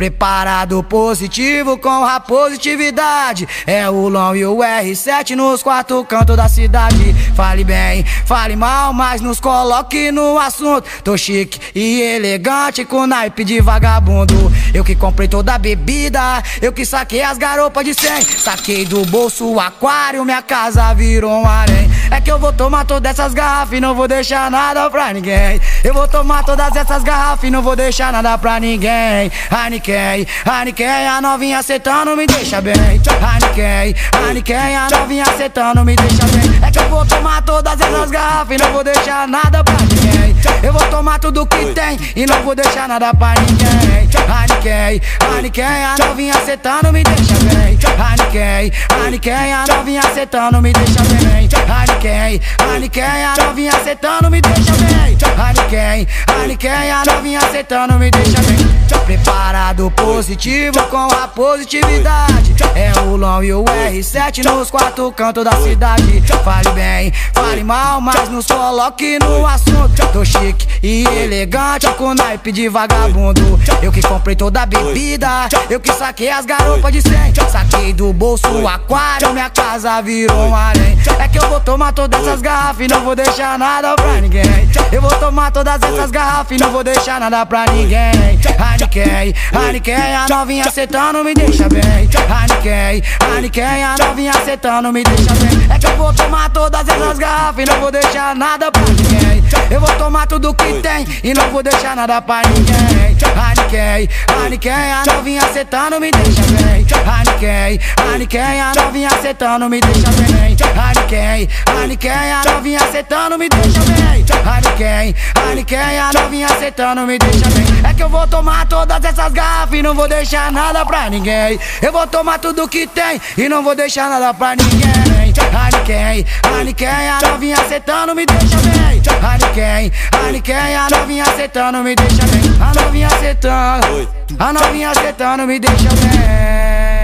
Preparado positivo com a positividade. É o Lon e o R7 nos quatro cantos da cidade. Fale bem, fale mal, mas nos coloque no assunto. Tô chique e elegante com naipe de vagabundo. Eu que comprei toda a bebida, eu que saquei as garopas de 100. Saquei do bolso o aquário, minha casa virou um harém. É que eu vou tomar todas essas garrafas e não vou deixar nada pra ninguém. Eu vou tomar todas essas garrafas e não vou deixar nada pra ninguém. Heineken, Heineken, a novinha setando me deixa bem. Heineken, Heineken, a novinha setando me deixa bem. É que eu vou tomar todas essas garrafas e não vou deixar nada pra ninguém. Eu vou tomar tudo que tem e não vou deixar nada pra ninguém. Heineken, Heineken, a novinha setando me deixa bem. Heineken, Heineken, a novinha setando me deixa bem. Heineken, Heineken, a novinha setando me deixa bem. Heineken, Heineken, a novinha setando me deixa bem. Preparado positivo com a positividade. É o Lon e o R7 nos quatro cantos da cidade. Fale bem, fale mal, mas nos coloque no assunto. Tô chique e elegante com naipe de vagabundo. Eu que comprei toda a bebida, eu que saquei as garopas de 100. Saquei do bolso o aquário, minha casa virou um harém. É que eu vou tomar todas essas garrafas e não vou deixar nada pra ninguém. Eu vou tomar todas essas garrafas e não vou deixar nada pra ninguém. Heineken, Heineken, a novinha setando me deixa bem. Heineken, Heineken, a novinha setando me deixa bem. É que eu vou tomar todas essas garrafas e não vou deixar nada pra ninguém. Eu vou tomar tudo que tem e não vou deixar nada pra ninguém. Heineken, Heineken, a novinha setando me deixa bem. Heineken, Heineken, a novinha setando me deixa bem. Heineken, Heineken, a novinha setando me deixa bem. Heineken, Heineken, a novinha setando me deixa bem. É que eu vou tomar todas essas garrafas e não vou deixar nada pra ninguém. Eu vou tomar tudo que tem e não vou deixar nada pra ninguém. Heineken, Heineken, a novinha setando me deixa bem. Heineken, Heineken, a novinha setando me deixa bem. A novinha setando me deixa bem.